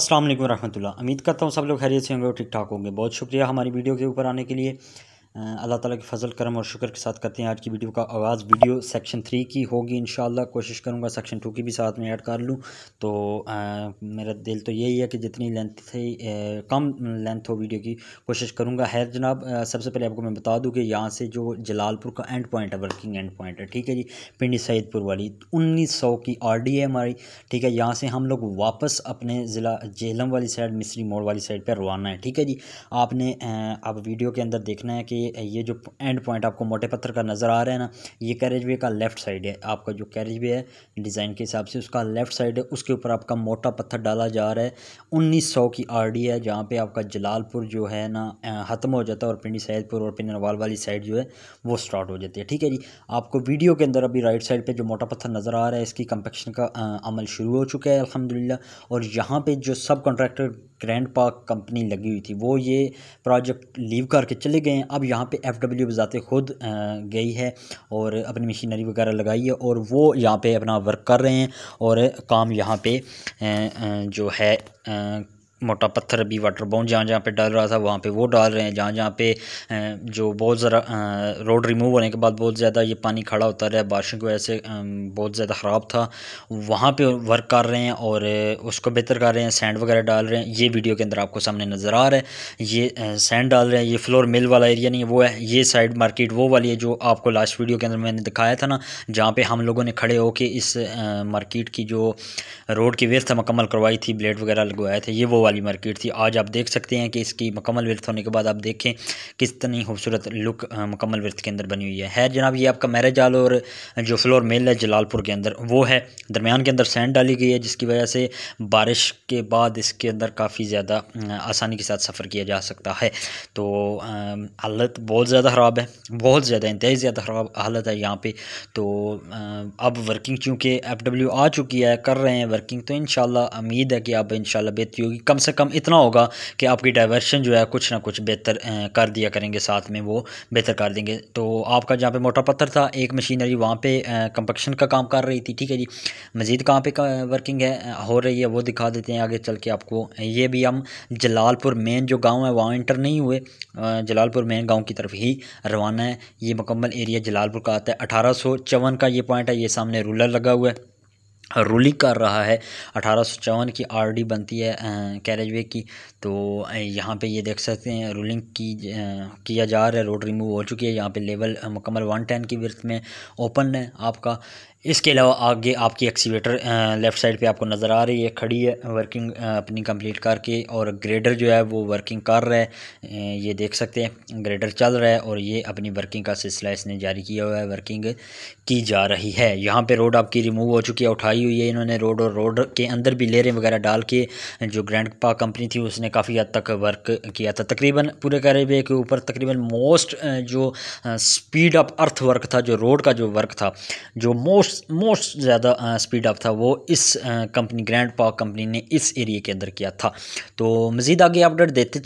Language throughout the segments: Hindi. अस्सलाम वालेकुम रहमतुल्लाह। उम्मीद करता हूँ सब लोग खैरियत से होंगे और ठीक ठाक होंगे। बहुत शुक्रिया हमारी वीडियो के ऊपर आने के लिए। अल्लाह ताला के फजल करम और शुक्र के साथ करते हैं आज की वीडियो का आगाज़। वीडियो सेक्शन 3 की होगी इंशाल्लाह। कोशिश करूँगा सेक्शन 2 की भी साथ में ऐड कर लूँ। तो मेरा दिल तो यही है कि जितनी लेंथ थी कम लेंथ हो वीडियो की, कोशिश करूँगा। खैर जनाब, सबसे पहले आपको मैं बता दूँ कि यहाँ से जो जलालपुर का एंड पॉइंट है, वर्किंग एंड पॉइंट है, ठीक है जी, पिंडी सईदपुर वाली 1900 की RD है हमारी, ठीक है। यहाँ से हम लोग वापस अपने ज़िला झेलम वाली साइड, मिस्री मोड़ वाली साइड पर रवाना है, ठीक है जी। आपने आप वीडियो के अंदर देखना है कि ये जो एंड पॉइंट आपको मोटे पत्थर का नज़र आ रहा है ना, ये कैरेज वे का लेफ़्ट साइड है। आपका जो कैरेज वे है डिज़ाइन के हिसाब से उसका लेफ़्ट साइड है, उसके ऊपर आपका मोटा पत्थर डाला जा रहा है। 1900 की RD है, जहाँ पे आपका जलालपुर जो है ना ख़त्म हो जाता है और पिंडी सैदपुर और पिनरवाल वाली साइड जो है वो स्टार्ट हो जाती है, ठीक है जी। आपको वीडियो के अंदर अभी राइट साइड पर जो मोटा पत्थर नज़र आ रहा है, इसकी कंपेक्शन का अमल शुरू हो चुका है अल्हम्दुलिल्लाह। और यहाँ पर जो सब कॉन्ट्रैक्टर ग्रैंड पार्क कंपनी लगी हुई थी, वो ये प्रोजेक्ट लीव करके चले गए हैं। अब यहाँ पे FWO बजाते खुद गई है और अपनी मशीनरी वगैरह लगाई है और वो यहाँ पे अपना वर्क कर रहे हैं और काम यहाँ पे जो है मोटा पत्थर भी वाटर बाउंड जहाँ जहाँ पे डाल रहा था वहाँ पे वो डाल रहे हैं। जहाँ जहाँ पे जो बहुत ज़रा रोड रिमूव होने के बाद बहुत ज़्यादा ये पानी खड़ा होता रहा है, बारिश की वजह से बहुत ज़्यादा ख़राब था, वहाँ पे वर्क कर रहे हैं और उसको बेहतर कर रहे हैं। सैंड वगैरह डाल रहे हैं, ये वीडियो के अंदर आपको सामने नज़र आ रहा है, ये सैंड डाल रहे हैं। ये फ्लोर मिल वाला एरिया नहीं है, वो है ये साइड मार्केट वो वाली है जो आपको लास्ट वीडियो के अंदर मैंने दिखाया था ना, जहाँ पर हम लोगों ने खड़े होकर इस मार्केट की जो रोड की व्यवस्था मुकम्मल करवाई थी, ब्लेड वगैरह लगवाए थे, ये वो वाली मार्केट थी। आज आप देख सकते हैं कि इसकी मुकम्मल विर्थ होने के बाद आप देखें कितनी खूबसूरत लुक मुकम्मल विर्थ के अंदर बनी हुई है। खैर जनाब, ये आपका मैरिज हॉल और जो फ्लोर मेल है जलालपुर के अंदर वो है। दरमियान के अंदर सैंड डाली गई है, जिसकी वजह से बारिश के बाद इसके अंदर काफ़ी ज़्यादा आसानी के साथ सफ़र किया जा सकता है। तो हालत बहुत ज़्यादा ख़राब है, बहुत ज़्यादा इंतहाई ज़्यादा ख़राब हालत है यहाँ पर। तो अब वर्किंग चूँकि FWO आ चुकी है, कर रहे हैं वर्किंग, तो इंशाल्लाह उम्मीद है कि अब इंशाल्लाह बेहतरी होगी। कम से कम इतना होगा कि आपकी डाइवर्शन जो है कुछ ना कुछ बेहतर कर दिया करेंगे, साथ में वो बेहतर कर देंगे। तो आपका जहाँ पे मोटा पत्थर था, एक मशीनरी वहाँ पे कंपक्शन का काम कर रही थी, ठीक है जी। मज़ीद कहाँ पे वर्किंग है हो रही है वो दिखा देते हैं आगे चल के आपको। ये भी हम जलालपुर मेन जो गाँव है वहाँ इंटर नहीं हुए, जलालपुर मेन गाँव की तरफ ही रवाना है। ये मुकम्मल एरिया जलालपुर का आता है। 1854 का ये पॉइंट है, ये सामने रूलर लगा हुआ है, रूलिंग कर रहा है। 1854 की RD बनती है कैरेजवे की। तो यहाँ पे ये देख सकते हैं रूलिंग की किया जा रहा है, रोड रिमूव हो चुकी है। यहाँ पे लेवल मुकम्मल 110 की विर्थ में ओपन है आपका। इसके अलावा आगे आपकी एक्सीवेटर लेफ़्ट साइड पे आपको नज़र आ रही है, खड़ी है वर्किंग अपनी कंप्लीट करके। और ग्रेडर जो है वो वर्किंग कर रहा है, ये देख सकते हैं ग्रेडर चल रहा है और ये अपनी वर्किंग का सिलसिला इसने जारी किया हुआ है, वर्किंग की जा रही है। यहाँ पे रोड आपकी रिमूव हो चुकी है, उठाई हुई है इन्होंने रोड, और रोड के अंदर भी लेरें वगैरह डाल के जो ग्रैंड पार्क कंपनी थी उसने काफ़ी हद तक वर्क किया था। तकरीबन पूरे कैरेजवे के ऊपर तकरीबन मोस्ट जो स्पीड अप अर्थ वर्क था, जो रोड का जो वर्क था, जो मोस्ट ज़्यादा स्पीड अप था, वो इस कंपनी ग्रैंड पार्क कंपनी ने इस एरिया के अंदर किया था। तो मज़ीद आगे अपडेट देते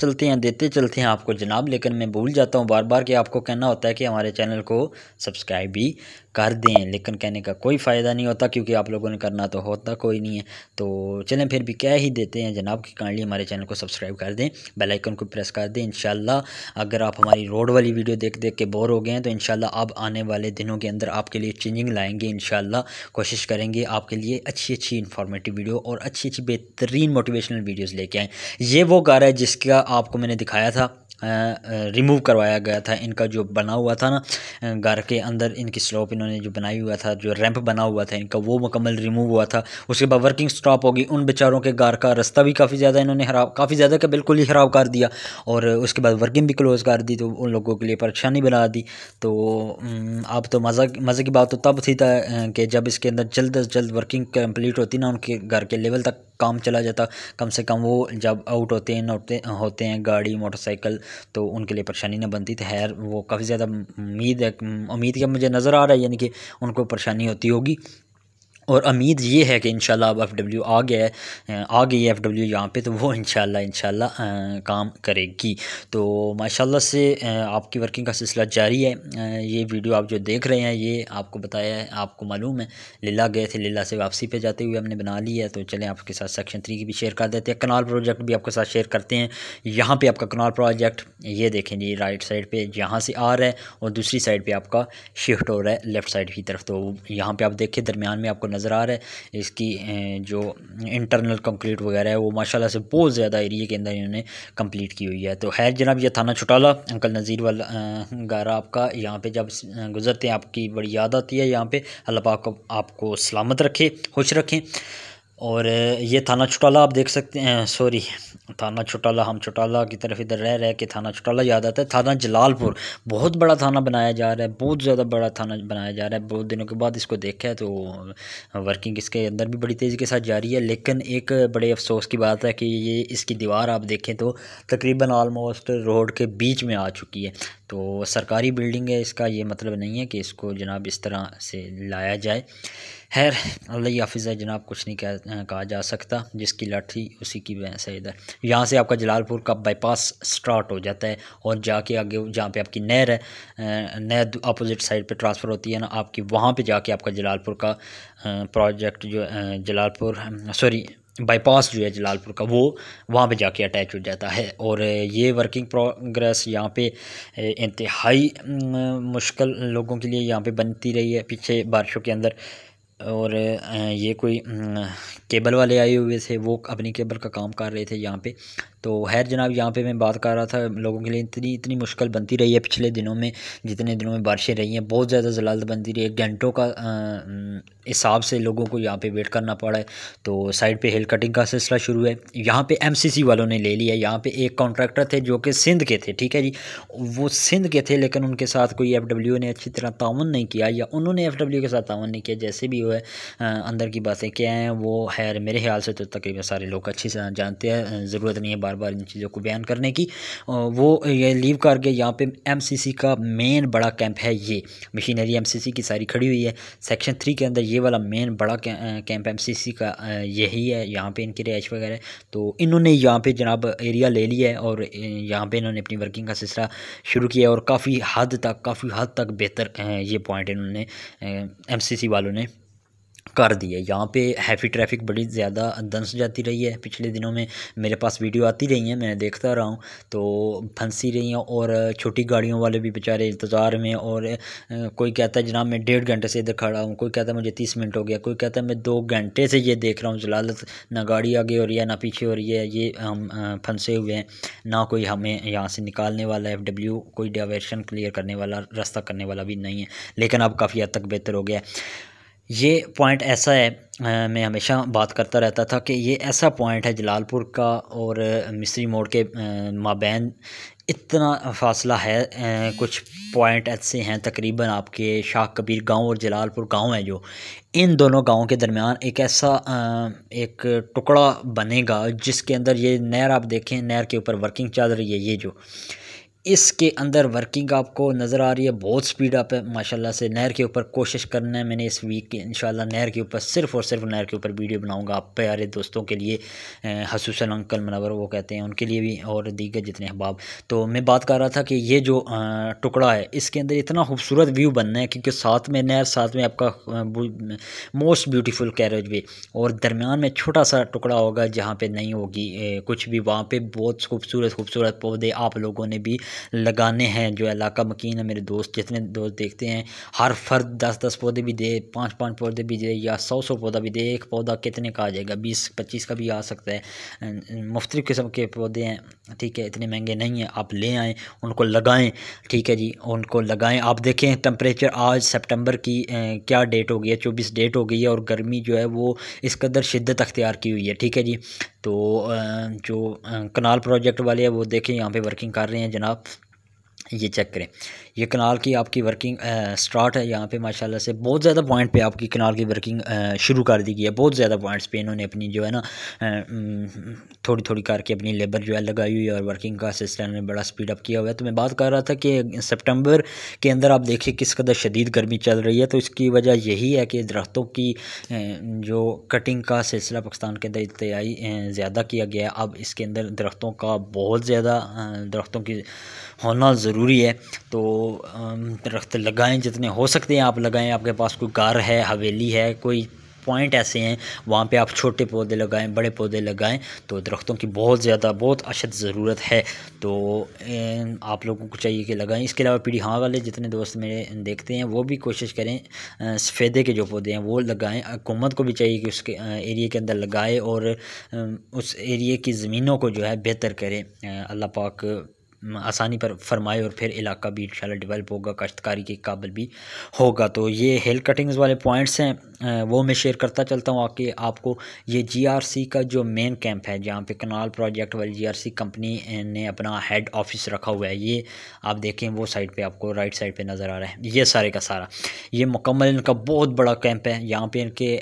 चलते हैं आपको जनाब। लेकिन मैं भूल जाता हूँ बार बार कि आपको कहना होता है कि हमारे चैनल को सब्सक्राइब भी कर दें, लेकिन कहने का कोई फ़ायदा नहीं होता क्योंकि आप लोगों ने करना तो होता कोई नहीं है। तो चलें फिर भी क्या ही देते हैं जनाब, कि काइंडली हमारे चैनल को सब्सक्राइब कर दें, बेल आइकन को प्रेस कर दें। इंशाल्लाह अगर आप हमारी रोड वाली वीडियो देख के बोर हो गए हैं तो इंशाल्लाह अब आने वाले दिनों के अंदर आपके लिए चेंजिंग लाएँगे। इंशाल्लाह कोशिश करेंगे आपके लिए अच्छी इन्फॉर्मेटिव वीडियो और अच्छी बेहतरीन मोटिवेशनल वीडियोस लेके आएँ। ये वो कार है जिसका आपको मैंने दिखाया था, रिमूव करवाया गया था, इनका जो बना हुआ था ना घर के अंदर, इनकी स्लोप इन्होंने जो बनाई हुआ था, जो रैंप बना हुआ था इनका, वो मुकम्मल रिमूव हुआ था। उसके बाद वर्किंग स्टॉप होगी। उन बेचारों के घर का रास्ता भी काफ़ी ज़्यादा इन्होंने बिल्कुल ही ख़राब कर दिया और उसके बाद वर्किंग भी क्लोज़ कर दी, तो उन लोगों के लिए परेशानी बना दी। तो अब तो मज़े की बात तो तब थी कि जब इसके अंदर जल्द अज जल्द वर्किंग कम्प्लीट होती ना, उनके घर के लेवल तक काम चला जाता, कम से कम वो जब आउट होते हैं गाड़ी मोटरसाइकिल, तो उनके लिए परेशानी ना बनती। तो खैर वो काफ़ी ज़्यादा उम्मीद है, मुझे नज़र आ रहा है यानी कि उनको परेशानी होती होगी। और उम्मीद ये है कि इंशाल्लाह अब FWO आ गई है FWO यहाँ पे, तो वो इंशाल्लाह काम करेगी। तो माशाल्लाह से आपकी वर्किंग का सिलसिला जारी है। ये वीडियो आप जो देख रहे हैं ये आपको बताया है, आपको मालूम है लीला गए थे, लीला से वापसी पे जाते हुए हमने बना लिया है। तो चलें आपके साथ सेक्शन 3 की भी शेयर कर देते हैं, कनाल प्रोजेक्ट भी आपके साथ शेयर करते हैं। यहाँ पर आपका कनाल प्रोजेक्ट ये देखें जी, राइट साइड पर यहाँ से आ रहा है और दूसरी साइड पर आपका शिफ्ट हो रहा है लेफ़्ट साइड की तरफ। तो यहाँ पर आप देखें दरमियान में आपको नज़र आ रहा है इसकी जो इंटरनल कंक्रीट वगैरह है वो माशाल्लाह से बहुत ज़्यादा एरिया के अंदर इन्होंने कंप्लीट की हुई है। तो खैर जनाब, ये थाना छुटाला अंकल नज़ीर वाला गारा आपका, यहाँ पे जब गुजरते हैं आपकी बड़ी याद आती है। यहाँ पे अल्लाह पाक आपको सलामत रखे, खुश रखें। और ये थाना छुटाला आप देख सकते हैं, सॉरी थाना छुटाला, हम छुटाला की तरफ इधर रह के थाना छुटाला याद आता है। थाना जलालपुर बहुत बड़ा थाना बनाया जा रहा है, बहुत ज़्यादा बड़ा थाना बनाया जा रहा है। बहुत दिनों के बाद इसको देखा है, तो वर्किंग इसके अंदर भी बड़ी तेज़ी के साथ जारी है। लेकिन एक बड़े अफसोस की बात है कि ये इसकी दीवार आप देखें तो तकरीबन आलमोस्ट रोड के बीच में आ चुकी है। तो सरकारी बिल्डिंग है, इसका ये मतलब नहीं है कि इसको जनाब इस तरह से लाया जाए। खैर अल्लाह हाफिज़ है जनाब, कुछ नहीं कहा जा सकता, जिसकी लाठी उसी की भैंस है। इधर यहाँ से आपका जलालपुर का बाईपास स्टार्ट हो जाता है और जाके आगे जहाँ पे आपकी नहर है, नहर अपोजिट साइड पे ट्रांसफ़र होती है ना आपकी, वहाँ पे जाके आपका जलालपुर का प्रोजेक्ट जो जलालपुर सॉरी बाईपास जो है जलालपुर का, वो वहाँ पे जाके अटैच हो जाता है। और ये वर्किंग प्रोग्रेस यहाँ पे इंतहाई मुश्किल लोगों के लिए यहाँ पे बनती रही है पीछे बारिशों के अंदर। और ये कोई केबल वाले आए हुए थे, वो अपनी केबल का काम कर रहे थे यहाँ पे। तो खैर जनाब, यहाँ पे मैं बात कर रहा था लोगों के लिए इतनी मुश्किल बनती रही है पिछले दिनों में, जितने दिनों में बारिशें रही हैं बहुत ज़्यादा जलालत बनती रही है। घंटों का हिसाब से लोगों को यहाँ पे वेट करना पड़ा है। तो साइड पे हिल कटिंग का सिलसिला शुरू है। यहाँ पे MCC वालों ने ले लिया। यहाँ पे एक कॉन्ट्रैक्टर थे जो कि सिंध के थे, ठीक है जी, वो सिंध के थे, लेकिन उनके साथ कोई FWO ने अच्छी तरह ताउन नहीं किया, या उन्होंने FWO के साथ ताउन नहीं किया। जैसे भी हुआ अंदर की बातें क्या हैं वो खैर मेरे ख्याल से तो तकरीबन सारे लोग अच्छी तरह जानते हैं, ज़रूरत नहीं है बार बार इन चीज़ों को बयान करने की। वो ये लीव करके यहाँ पे MCC का मेन बड़ा कैंप है, ये मशीनरी MCC की सारी खड़ी हुई है। सेक्शन 3 के अंदर ये वाला मेन बड़ा कैंप MCC का यही है, यहाँ पे इनकी रिहाइश वगैरह। तो इन्होंने यहाँ पे जनाब एरिया ले लिया है और यहाँ पे इन्होंने अपनी वर्किंग का सिलसिला शुरू किया है। और काफ़ी हद तक बेहतर ये पॉइंट इन्होंने MCC वालों ने कर दिया। यहाँ पे हैवी ट्रैफिक बड़ी ज़्यादा धंस जाती रही है पिछले दिनों में, मेरे पास वीडियो आती रही हैं, मैं देखता रहा हूँ। तो फंसी रही हैं और छोटी गाड़ियों वाले भी बेचारे इंतज़ार में, और कोई कहता है जनाब मैं 1.5 घंटे से इधर खड़ा हूँ, कोई कहता है मुझे 30 मिनट हो गया, कोई कहता है मैं 2 घंटे से ये देख रहा हूँ जलालत, ना गाड़ी आगे हो रही है ना पीछे हो रही है, ये हम फंसे हुए हैं, ना कोई हमें यहाँ से निकालने वाला FWO, कोई डायवर्शन क्लियर करने वाला, रास्ता करने वाला भी नहीं है। लेकिन अब काफ़ी हद तक बेहतर हो गया। ये पॉइंट ऐसा है, मैं हमेशा बात करता रहता था कि ये ऐसा पॉइंट है जलालपुर का और मिस्री मोड़ के माबैन इतना फासला है। कुछ पॉइंट ऐसे हैं तकरीबन आपके शाह कबीर गाँव और जलालपुर गाँव है, जो इन दोनों गाँव के दरमियान एक ऐसा एक टुकड़ा बनेगा जिसके अंदर ये नहर आप देखें, नहर के ऊपर वर्किंग चल रही है। ये जो इसके अंदर वर्किंग आपको नज़र आ रही है बहुत स्पीड अप है माशाल्लाह से। नहर के ऊपर कोशिश करना है, मैंने इस वीक इंशाल्लाह नहर के ऊपर सिर्फ और सिर्फ नहर के ऊपर वीडियो बनाऊंगा आप प्यारे दोस्तों के लिए, हसूसन अंकल मनवर वो कहते हैं उनके लिए भी, और दीगर जितने अहबाब। तो मैं बात कर रहा था कि ये जो टुकड़ा है इसके अंदर इतना खूबसूरत व्यू बनना है, क्योंकि साथ में नहर, साथ में आपका मोस्ट ब्यूटीफुल कैरेज वे, और दरमियान में छोटा सा टुकड़ा होगा जहाँ पर नहीं होगी कुछ भी। वहाँ पर बहुत खूबसूरत पौधे आप लोगों ने भी लगाने हैं, जो इलाका मकीन है मेरे दोस्त, जितने दोस्त देखते हैं हर फर्द 10-10 पौधे भी दे, 5-5 पौधे भी दे, या 100-100 पौधा भी दे। एक पौधा कितने का आ जाएगा, 20-25 का भी आ सकता है। मुख्तलिफ़ किस्म के पौधे हैं, ठीक है, इतने महंगे नहीं हैं, आप ले आएँ उनको लगाएँ, ठीक है जी, उनको लगाएँ। आप देखें टेम्परेचर आज सितंबर की क्या डेट हो गई है, 24 डेट हो गई है, और गर्मी जो है वो इस कदर शिद्दत अख्तियार की हुई है, ठीक है जी। तो जो कनाल प्रोजेक्ट वाले हैं वो देखें यहाँ पे वर्किंग कर रहे हैं जनाब, ये चेक करें, ये कनाल की आपकी वर्किंग स्टार्ट है यहाँ पे माशाल्लाह से। बहुत ज़्यादा पॉइंट पे आपकी कनाल की वर्किंग शुरू कर दी गई है। बहुत ज़्यादा पॉइंट्स पे इन्होंने अपनी जो है ना थोड़ी थोड़ी करके अपनी लेबर जो है लगाई हुई है और वर्किंग का सिस्टम ने बड़ा स्पीड अप किया हुआ है। तो मैं बात कर रहा था कि सितंबर के अंदर आप देखिए किस कदर शदीद गर्मी चल रही है, तो इसकी वजह यही है कि दरख्तों की जो कटिंग का सिलसिला पाकिस्तान के अंदर इंतहाई ज़्यादा किया गया। अब इसके अंदर दरख्तों का बहुत ज़्यादा दरख्तों की होना ज़रूरी है, तो दरख्त लगाएं जितने हो सकते हैं आप लगाएं। आपके पास कोई घर है, हवेली है, कोई पॉइंट ऐसे हैं वहाँ पे आप छोटे पौधे लगाएं, बड़े पौधे लगाएं। तो दरख्तों की बहुत ज़्यादा बहुत अशद ज़रूरत है, तो आप लोगों को चाहिए कि लगाएं। इसके अलावा पीढ़ीहाँ वाले जितने दोस्त मेरे देखते हैं वो भी कोशिश करें सफ़ेदे के जो पौधे हैं वो लगाएं। हुकूमत को भी चाहिए कि उसके एरिए के अंदर लगाए और उस एरिए की ज़मीनों को जो है बेहतर करें। अल्लाह पाक आसानी पर फरमाए और फिर इलाका भी इंशाल्लाह डेवलप होगा, काश्तकारी के काबिल भी होगा। तो ये हेल कटिंग्स वाले पॉइंट्स हैं, वो मैं शेयर करता चलता हूँ आके आपको। ये जीआरसी का जो मेन कैंप है जहाँ पे कनाल प्रोजेक्ट वाली जीआरसी कंपनी ने अपना हेड ऑफिस रखा हुआ है, ये आप देखें वो साइड पर आपको राइट साइड पर नज़र आ रहा है। ये सारे का सारा ये मुकम्मल इनका बहुत बड़ा कैंप है। यहाँ पर इनके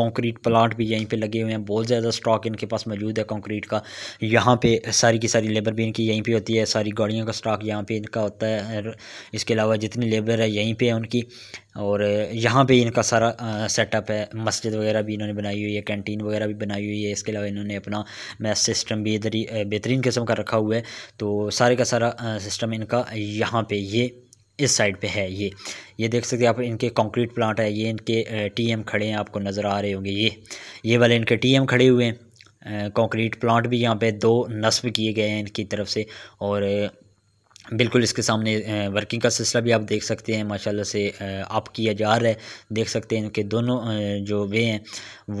कॉन्क्रीट प्लांट भी यहीं पर लगे हुए हैं, बहुत ज़्यादा स्टॉक इनके पास मौजूद है कॉन्क्रीट का। यहाँ पर सारी की सारी लेबर भी इनकी यहीं पर होती है, सारी गाड़ियों का स्टॉक यहाँ पे इनका होता है। इसके अलावा जितनी लेबर है यहीं पे है उनकी, और यहाँ पे इनका सारा सेटअप है। मस्जिद वगैरह भी इन्होंने बनाई हुई है, कैंटीन वगैरह भी बनाई हुई है। इसके अलावा इन्होंने अपना मैस सिस्टम भी इधर ही बेहतरीन किस्म का रखा हुआ है। तो सारे का सारा सिस्टम इनका यहाँ पे ये इस साइड पे है। ये देख सकते हैं आप, इनके कंक्रीट प्लांट है। ये इनके टीएम खड़े हैं, आपको नज़र आ रहे होंगे, ये वाले इनके टीएम खड़े हुए हैं। कंक्रीट प्लांट भी यहाँ पे दो नस्ब किए गए हैं इनकी तरफ से, और बिल्कुल इसके सामने वर्किंग का सिलसिला भी आप देख सकते हैं माशाल्लाह से आप किया जा रहा है। देख सकते हैं इनके दोनों जो वे हैं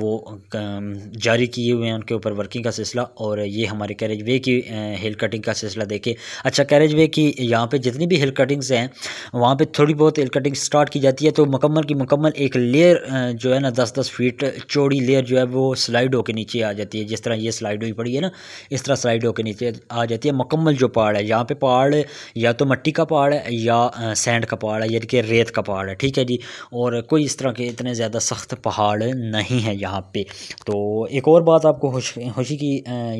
वो जारी किए हुए हैं, उनके ऊपर वर्किंग का सिलसिला। और ये हमारे कैरेज वे की हिल कटिंग का सिलसिला देखें। अच्छा, कैरेज वे की यहाँ पे जितनी भी हिल कटिंग्स हैं वहाँ पे थोड़ी बहुत हिल कटिंग स्टार्ट की जाती है, तो मुकम्मल की मुकम्मल एक लेयर जो है ना 10-10 फीट चौड़ी लेयर जो है वो स्लाइड होकर नीचे आ जाती है। जिस तरह ये स्लाइड हुई पड़ी है ना, इस तरह स्लाइड होकर नीचे आ जाती है मुकम्मल जो पहाड़ है। यहाँ पर पहाड़ या तो मट्टी का पहाड़ है या सैंड का पहाड़ है, यानी कि रेत का पहाड़ है, ठीक है जी। और कोई इस तरह के इतने ज़्यादा सख्त पहाड़ नहीं है यहाँ पे। तो एक और बात आपको खुशी की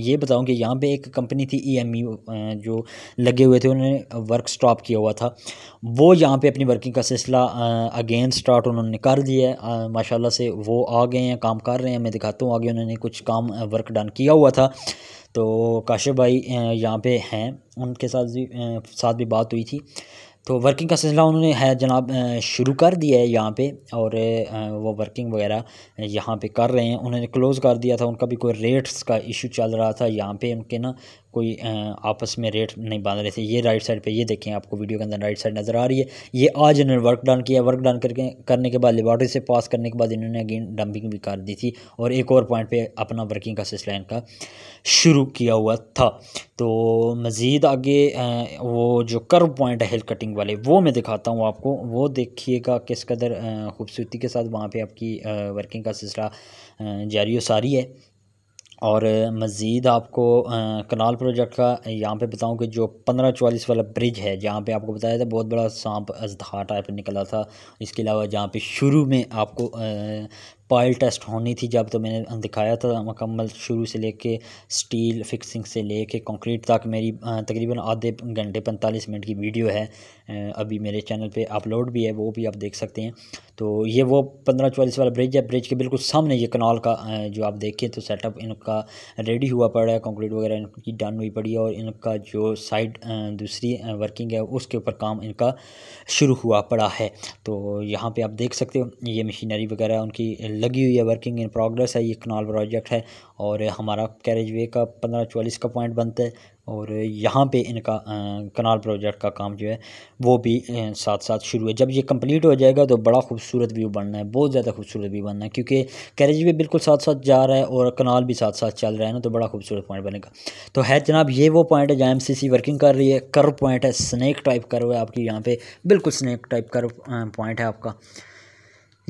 ये बताऊँ कि यहाँ पे एक कंपनी थी ईएमयू जो लगे हुए थे, उन्होंने वर्क स्टॉप किया हुआ था। वो यहाँ पे अपनी वर्किंग का सिलसिला अगेन स्टार्ट उन्होंने कर दिया है माशाल्लाह से। वो आ गए हैं, काम कर रहे हैं, मैं दिखाता हूँ आगे उन्होंने कुछ काम वर्क डन किया हुआ था। तो काशिफ भाई यहाँ पे हैं, उनके साथ भी बात हुई थी, तो वर्किंग का सिलसिला उन्होंने है जनाब शुरू कर दिया है यहाँ पे, और वो वर्किंग वगैरह यहाँ पे कर रहे हैं। उन्होंने क्लोज़ कर दिया था, उनका भी कोई रेट्स का इशू चल रहा था यहाँ पे, उनके ना कोई आपस में रेट नहीं बांध रहे थे। ये राइट साइड पे ये देखें, आपको वीडियो के अंदर राइट साइड नज़र आ रही है। ये आज इन्होंने वर्क डन किया, वर्क डन करने के बाद लेबॉर्टरी से पास करने के बाद इन्होंने अगेन डंपिंग भी कर दी थी, और एक और पॉइंट पे अपना वर्किंग का सिलसिला इनका शुरू किया हुआ था। तो मज़ीद आगे वो जो कर्व पॉइंट है हिल कटिंग वाले वो मैं दिखाता हूँ आपको। वो देखिएगा किस कदर खूबसूरती के साथ वहाँ पर आपकी वर्किंग का सिलसिला जारी व सारी है। और मज़ीद आपको कनाल प्रोजेक्ट का यहाँ पे बताऊँ कि जो 1544 वाला ब्रिज है जहाँ पे आपको बताया था बहुत बड़ा सांप अजदहा टाइप निकला था। इसके अलावा जहाँ पे शुरू में आपको पायल टेस्ट होनी थी जब, तो मैंने दिखाया था मुकम्मल शुरू से लेके स्टील फिक्सिंग से लेके कंक्रीट तक। मेरी तकरीबन आधे घंटे 45 मिनट की वीडियो है, अभी मेरे चैनल पे अपलोड भी है, वो भी आप देख सकते हैं। तो ये वो 1544 वाला ब्रिज है, ब्रिज के बिल्कुल सामने ये कनाल का जो आप देखें तो सेटअप इनका रेडी हुआ पड़ा है, कंक्रीट वगैरह इनकी डन हुई पड़ी है, और इनका जो साइड दूसरी वर्किंग है उसके ऊपर काम इनका शुरू हुआ पड़ा है। तो यहाँ पर आप देख सकते हो ये मशीनरी वगैरह उनकी लगी हुई है, वर्किंग इन प्रोग्रेस है। ये कनाल प्रोजेक्ट है और हमारा कैरेज वे का 1544 का पॉइंट बनता है, और यहाँ पे इनका कनाल प्रोजेक्ट का काम जो है वो भी साथ साथ शुरू है। जब ये कंप्लीट हो जाएगा तो बड़ा खूबसूरत व्यू बनना है, बहुत ज़्यादा खूबसूरत व्यू बनना है, क्योंकि कैरेज वे बिल्कुल साथ साथ जा रहा है और कनाल भी साथ साथ चल रहा है ना, तो बड़ा खूबसूरत पॉइंट बनेगा। तो है जनाब, ये वो पॉइंट है जहाँ MCC वर्किंग कर रही है। कर्व पॉइंट है, स्नैक टाइप कर्व है आपकी, यहाँ पर बिल्कुल स्नैक टाइप कर्व पॉइंट है आपका।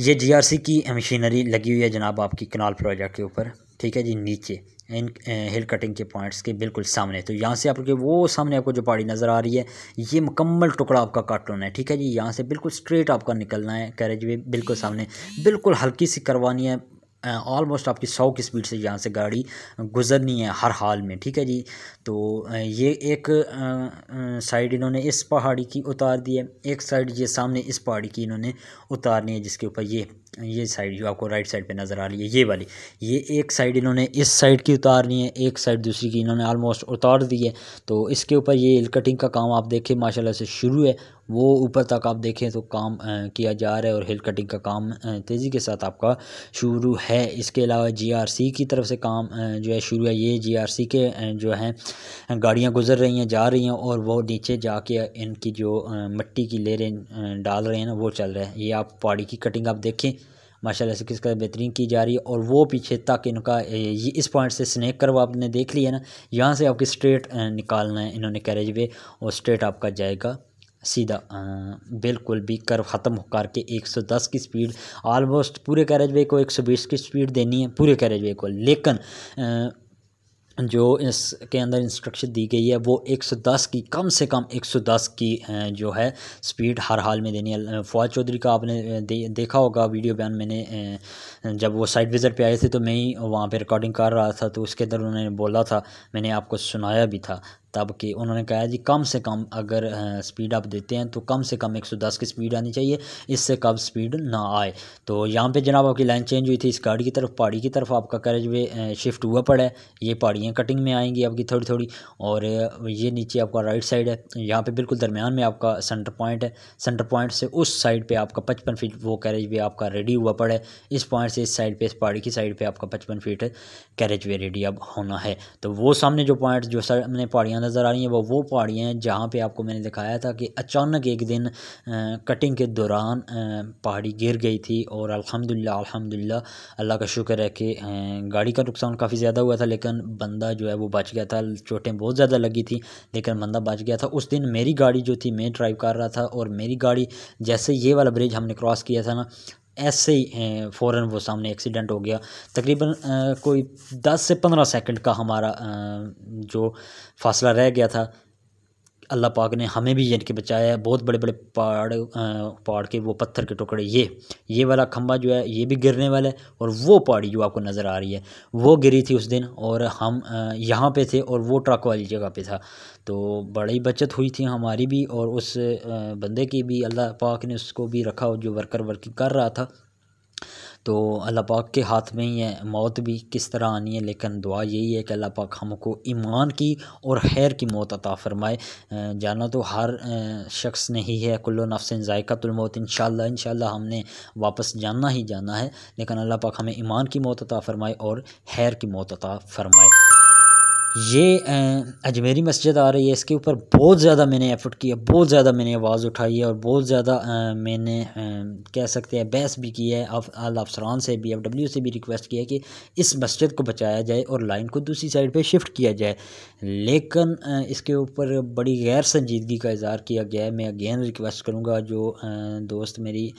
ये GRC की मशीनरी लगी हुई है जनाब आपकी कनाल प्रोजेक्ट के ऊपर, ठीक है जी। नीचे इन हिल कटिंग के पॉइंट्स के बिल्कुल सामने। तो यहाँ से आपके वो सामने आपको जो पहाड़ी नज़र आ रही है, ये मुकम्मल टुकड़ा आपका काट लेना है, ठीक है जी। यहाँ से बिल्कुल स्ट्रेट आपका निकलना है, कैरेज वे बिल्कुल सामने, बिल्कुल हल्की सी करवानी है, ऑलमोस्ट आपकी 100 की स्पीड से यहाँ से गाड़ी गुजरनी है हर हाल में, ठीक है जी। तो ये एक साइड इन्होंने इस पहाड़ी की उतार दी है, एक साइड ये सामने इस पहाड़ी की इन्होंने उतारनी है, जिसके ऊपर ये साइड जो आपको राइट साइड पे नज़र आ रही है, ये वाली, ये एक साइड इन्होंने इस साइड की उतारनी है, एक साइड दूसरी की इन्होंने ऑलमोस्ट उतार दी है। तो इसके ऊपर ये हिल कटिंग का काम आप देखें माशाल्लाह से शुरू है, वो ऊपर तक आप देखें तो काम किया जा रहा है और हिल कटिंग का काम तेज़ी के साथ आपका शुरू है। इसके अलावा GRC की तरफ से काम जो है शुरू है। ये GRC के जो हैं गाड़ियाँ गुजर रही हैं, जा रही हैं और वो नीचे जाके इनकी जो मिट्टी की लेरें डाल रहे हैं ना, वो चल रहा है। ये आप पहाड़ी की कटिंग आप देखें माशाल्लाह से किसका बेहतरीन की जा रही है। और वो पीछे तक इनका ये इस पॉइंट से स्नैक करवा आपने देख लिया ना, यहाँ से आपकी स्ट्रेट निकालना है इन्होंने कैरेज वे, और स्ट्रेट आपका जाएगा सीधा, बिल्कुल भी कर्व ख़त्म करके 110 की स्पीड, ऑलमोस्ट पूरे कैरेज वे को 120 की स्पीड देनी है पूरे कैरेज वे को। लेकिन जो इसके अंदर इंस्ट्रक्शन दी गई है वो 110 की, कम से कम 110 की जो है स्पीड हर हाल में देनी है। फवाद चौधरी का आपने देखा होगा वीडियो बयान, मैंने जब वो साइट विज़िट पे आए थे तो मैं ही वहाँ पे रिकॉर्डिंग कर रहा था, तो उसके अंदर उन्होंने बोला था, मैंने आपको सुनाया भी था तब, कि उन्होंने कहा जी कम से कम अगर स्पीड आप देते हैं तो कम से कम 110 की स्पीड आनी चाहिए, इससे कम स्पीड ना आए। तो यहाँ पे जनाब आपकी लाइन चेंज हुई थी, इस गाड़ी की तरफ, पहाड़ी की तरफ आपका कैरेज वे शिफ्ट हुआ पड़ा है। ये पहाड़ियाँ कटिंग में आएंगी आपकी थोड़ी थोड़ी, और ये नीचे आपका राइट साइड है, यहाँ पर बिल्कुल दरमियान में आपका सेंटर पॉइंट है। सेंटर पॉइंट से उस साइड पर आपका 55 फीट वो कैरेज वे आपका रेडी हुआ पड़ा है। इस पॉइंट से इस साइड पर, इस पहाड़ी की साइड पर आपका 55 फीट कैरेज वे रेडी अब होना है। तो वो सामने जो पॉइंट, जो सामने पहाड़ियाँ नज़र आ रही हैं, वो पहाड़ियाँ हैं जहाँ पे आपको मैंने दिखाया था कि अचानक एक दिन कटिंग के दौरान पहाड़ी गिर गई थी। और अल्हम्दुलिल्लाह अल्लाह का शुक्र है कि गाड़ी का नुकसान काफ़ी ज़्यादा हुआ था, लेकिन बंदा जो है वो बच गया था। चोटें बहुत ज़्यादा लगी थी लेकिन बंदा बच गया था। उस दिन मेरी गाड़ी जो थी, मैं ड्राइव कर रहा था, और मेरी गाड़ी जैसे ये वाला ब्रिज हमने क्रॉस किया था ना, ऐसे ही फ़ौरन वो सामने एक्सीडेंट हो गया। तकरीबन कोई 10 से 15 सेकंड का हमारा जो फासला रह गया था। अल्लाह पाक ने हमें भी यानी कि बचाया है। बहुत बड़े बड़े पहाड़ के वो पत्थर के टुकड़े, ये वाला खंबा जो है ये भी गिरने वाला है, और वो पहाड़ी जो आपको नज़र आ रही है वो गिरी थी उस दिन, और हम यहाँ पे थे और वो ट्रक वाली जगह पे था। तो बड़ी बचत हुई थी हमारी भी और उस बंदे की भी। अल्लाह पाक ने उसको भी रखा जो वर्किंग कर रहा था। तो अल्लाह पाक के हाथ में ही है मौत भी किस तरह आनी है, लेकिन दुआ यही है कि अल्लाह पाक हमको ईमान की और खैर की मौत अता फ़रमाए। जाना तो हर शख्स ने ही है, कुल्लो नफ्सिन ज़ायक़तुल मौत, इंशाल्लाह हमने वापस जाना ही जाना है, लेकिन अल्लाह पाक हमें ईमान की मौत अता फ़रमाए और खैर की मौत अता फ़रमाए। ये अजमेरी मस्जिद आ रही है, इसके ऊपर बहुत ज़्यादा मैंने एफर्ट किया, बहुत ज़्यादा मैंने आवाज़ उठाई है, और बहुत ज़्यादा मैंने कह सकते हैं बहस भी की है। आला अफसरान से भी, FWO से भी रिक्वेस्ट किया है कि इस मस्जिद को बचाया जाए और लाइन को दूसरी साइड पे शिफ्ट किया जाए, लेकिन इसके ऊपर बड़ी गैर संजीदगी का इज़हार किया गया है। मैं अगेन रिक्वेस्ट करूँगा जो दोस्त मेरी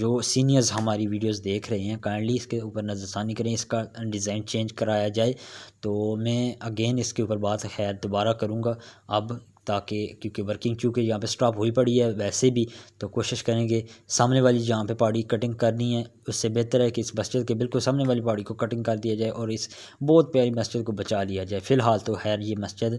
जो सीनियर्स हमारी वीडियोज़ देख रहे हैं, काइंडली इसके ऊपर नज़रसानी करें, इसका डिज़ाइन चेंज कराया जाए। तो मैं अगेन इसके ऊपर बात खैर दोबारा करूँगा अब, ताकि क्योंकि वर्किंग चूँकि यहाँ पे स्टॉप हुई पड़ी है वैसे भी, तो कोशिश करेंगे सामने वाली जहाँ पे पहाड़ी कटिंग करनी है उससे बेहतर है कि इस मस्जिद के बिल्कुल सामने वाली पहाड़ी को कटिंग कर दिया जाए और इस बहुत प्यारी मस्जिद को बचा लिया जाए। फ़िलहाल तो खैर ये मस्जिद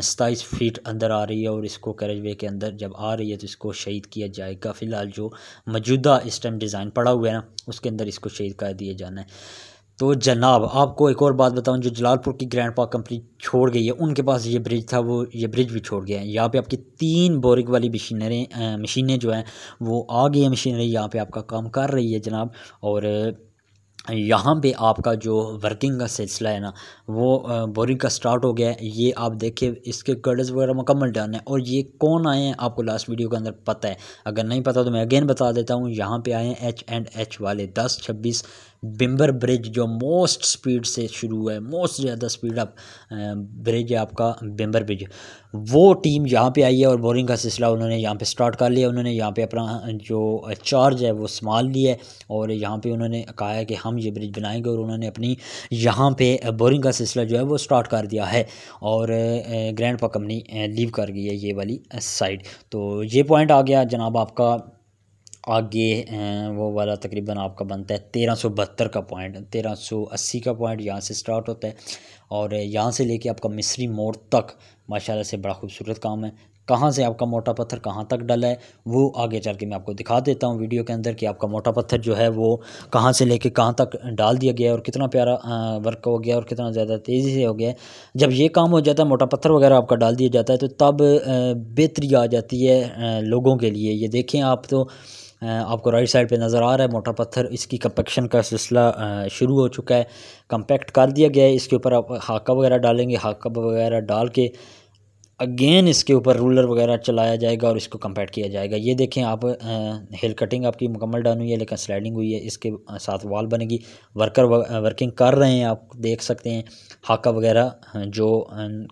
27 फीट अंदर आ रही है और इसको कैरेज वे के अंदर जब आ रही है तो इसको शहीद किया जाएगा। फ़िलहाल जो मौजूदा इस टाइम डिज़ाइन पड़ा हुआ है ना, उसके अंदर इसको शहीद कर दिया जाना है। तो जनाब आपको एक और बात बताऊं, जो जलालपुर की ग्रैंड पार्क कंपनी छोड़ गई है, उनके पास ये ब्रिज था, वो ये ब्रिज भी छोड़ गया है। यहाँ पे आपकी 3 बोरिंग वाली मशीनें जो हैं वो आ गई है, मशीनरी यहाँ पे आपका काम कर रही है जनाब। और यहाँ पे आपका जो वर्किंग का सिलसिला है ना, वो बोरिंग का स्टार्ट हो गया है। ये आप देखिए इसके गर्डर्स वगैरह मुकम्मल डन है। और ये कौन आए हैं आपको लास्ट वीडियो के अंदर पता है, अगर नहीं पता तो मैं अगेन बता देता हूँ। यहाँ पे आए हैं H&H वाले 10, 26 बिम्बर ब्रिज जो मोस्ट स्पीड से शुरू है, मोस्ट ज़्यादा स्पीड अप ब्रिज है आपका बिम्बर ब्रिज, वो टीम यहाँ पे आई है और बोरिंग का सिलसिला उन्होंने यहाँ पे स्टार्ट कर लिया। उन्होंने यहाँ पे अपना जो चार्ज है वो संभाल लिया है और यहाँ पे उन्होंने कहा है कि हम ये ब्रिज बनाएंगे और उन्होंने अपनी यहाँ पे बोरिंग का सिलसिला जो है वो स्टार्ट कर दिया है और ग्रैंड पा कंपनी लीव कर गई है ये वाली साइड। तो ये पॉइंट आ गया जनाब आपका, आगे वो वाला तकरीबन आपका बनता है 1372 का पॉइंट, 1380 का पॉइंट यहाँ से स्टार्ट होता है और यहाँ से लेके आपका मिस्री मोड़ तक माशाल्लाह से बड़ा खूबसूरत काम है। कहाँ से आपका मोटा पत्थर कहाँ तक डला है वो आगे चल के मैं आपको दिखा देता हूँ वीडियो के अंदर कि आपका मोटा पत्थर जो है वो कहाँ से लेके कहाँ तक डाल दिया गया है और कितना प्यारा वर्क हो गया और कितना ज़्यादा तेज़ी से हो गया है। जब ये काम हो जाता है, मोटा पत्थर वगैरह आपका डाल दिया जाता है, तो तब बेहतरी आ जाती है लोगों के लिए। ये देखें आप, तो आपको राइट साइड पे नज़र आ रहा है मोटा पत्थर, इसकी कंपैक्शन का सिलसिला शुरू हो चुका है, कंपैक्ट कर दिया गया है। इसके ऊपर आप हाका वगैरह डालेंगे, हाका वगैरह डाल के अगेन इसके ऊपर रूलर वगैरह चलाया जाएगा और इसको कंपैक्ट किया जाएगा। ये देखें आप, हिल कटिंग आपकी मुकम्मल डन हुई है लेकिन स्लाइडिंग हुई है, इसके साथ वॉल बनेगी, वर्कर वर्किंग कर रहे हैं, आप देख सकते हैं। हाका वगैरह जो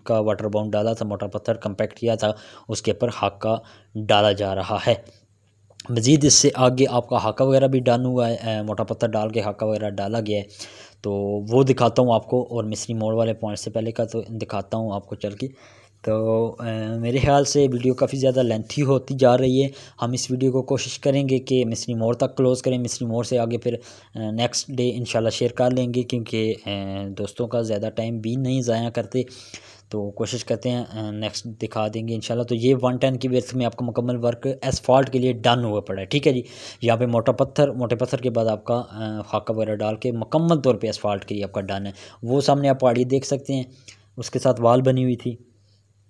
का वाटर बाउंड डाला था, मोटा पत्थर कंपैक्ट किया था, उसके ऊपर हाका डाला जा रहा है। मज़ीद इससे आगे आपका हाका वगैरह भी डन हुआ है, मोटा पत्थर डाल के हाका वगैरह डाला गया है, तो वो दिखाता हूँ आपको। और मिस्री मोड़ वाले पॉइंट से पहले का तो दिखाता हूँ आपको चल के। तो मेरे ख्याल से वीडियो काफ़ी ज़्यादा लेंथी होती जा रही है, हम इस वीडियो को कोशिश करेंगे कि मिस्री मोड़ तक क्लोज़ करें। मिस्री मोड़ से आगे फिर नेक्स्ट डे इंशाल्लाह शेयर कर लेंगे, क्योंकि दोस्तों का ज़्यादा टाइम भी नहीं ज़ाया करते, तो कोशिश करते हैं नेक्स्ट दिखा देंगे इंशाल्लाह। तो ये 110 की बेस में आपका मुकम्मल वर्क एसफॉल्ट के लिए डन हुआ पड़ा है, ठीक है जी। यहाँ पे मोटा पत्थर, मोटे पत्थर के बाद आपका हाका वगैरह डाल के मुकम्मल तौर पे एसफॉल्ट के लिए आपका डन है। वो सामने आप पहाड़ी देख सकते हैं, उसके साथ वाल बनी हुई थी,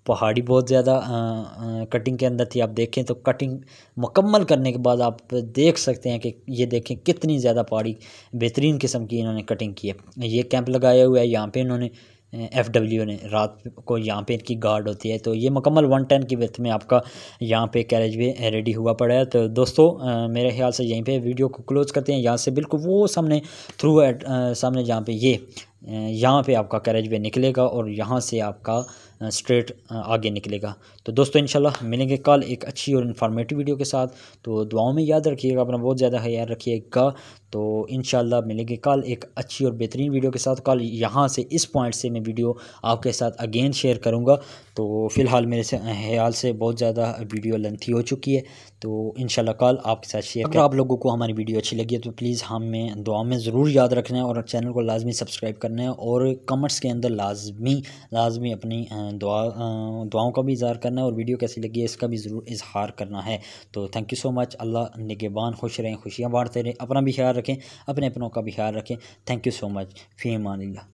पहाड़ी बहुत ज़्यादा कटिंग के अंदर थी। आप देखें तो कटिंग मुकम्मल करने के बाद आप देख सकते हैं कि ये देखें कितनी ज़्यादा पहाड़ी बेहतरीन किस्म की इन्होंने कटिंग की है। ये कैंप लगाया हुआ है यहाँ पर इन्होंने, FWO ने, रात को यहाँ पे इनकी गार्ड होती है। तो ये मुकम्मल 110 की विड्थ में आपका यहाँ पे कैरेज वे रेडी हुआ पड़ा है। तो दोस्तों मेरे ख्याल से यहीं पे वीडियो को क्लोज़ करते हैं। यहाँ से बिल्कुल वो सामने थ्रू एट सामने जहाँ पे ये यहाँ पे आपका कैरेज वे निकलेगा और यहाँ से आपका स्ट्रेट आगे निकलेगा। तो दोस्तों इंशाल्लाह मिलेंगे कल एक अच्छी और इन्फॉर्मेटिव वीडियो के साथ। तो दुआओं में याद रखिएगा, अपना बहुत ज़्यादा ख्याल रखिएगा। तो इंशाल्लाह मिलेंगे कल एक अच्छी और बेहतरीन वीडियो के साथ। कल यहाँ से इस पॉइंट से मैं वीडियो आपके साथ अगेन शेयर करूँगा। तो फ़िलहाल मेरे ख्याल से बहुत ज़्यादा वीडियो लेंथी हो चुकी है, तो इंशाल्लाह कल आपके साथ शेयर। अगर आप लोगों को हमारी वीडियो अच्छी लगी है तो प्लीज़ हमें दुआ में ज़रूर याद रखना है और चैनल को लाजमी सब्सक्राइब करना है और कमेंट्स के अंदर लाजमी अपनी दुआओं का भी इज़हार करना है और वीडियो कैसी लगी है इसका भी ज़रूर इजहार करना है। तो थैंक यू सो मच। अल्लाह निगहबान, खुश रहें, खुशियाँ बांटते रहें, अपना भी ख्याल रखें, अपने अपनों का भी ख्याल रखें। Thank you so much. फी अमान अल्लाह।